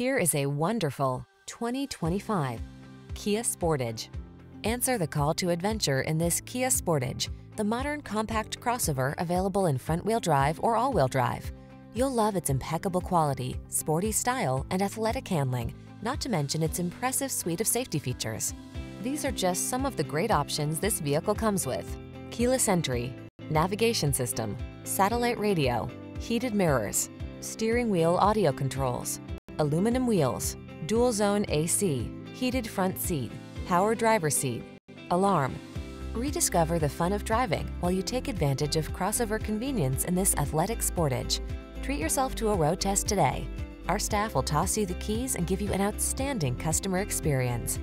Here is a wonderful 2025 Kia Sportage. Answer the call to adventure in this Kia Sportage, the modern compact crossover available in front-wheel drive or all-wheel drive. You'll love its impeccable quality, sporty style, and athletic handling, not to mention its impressive suite of safety features. These are just some of the great options this vehicle comes with: keyless entry, navigation system, satellite radio, heated mirrors, steering wheel audio controls, aluminum wheels, dual zone AC, heated front seat, power driver seat, alarm. Rediscover the fun of driving while you take advantage of crossover convenience in this athletic Sportage. Treat yourself to a road test today. Our staff will toss you the keys and give you an outstanding customer experience.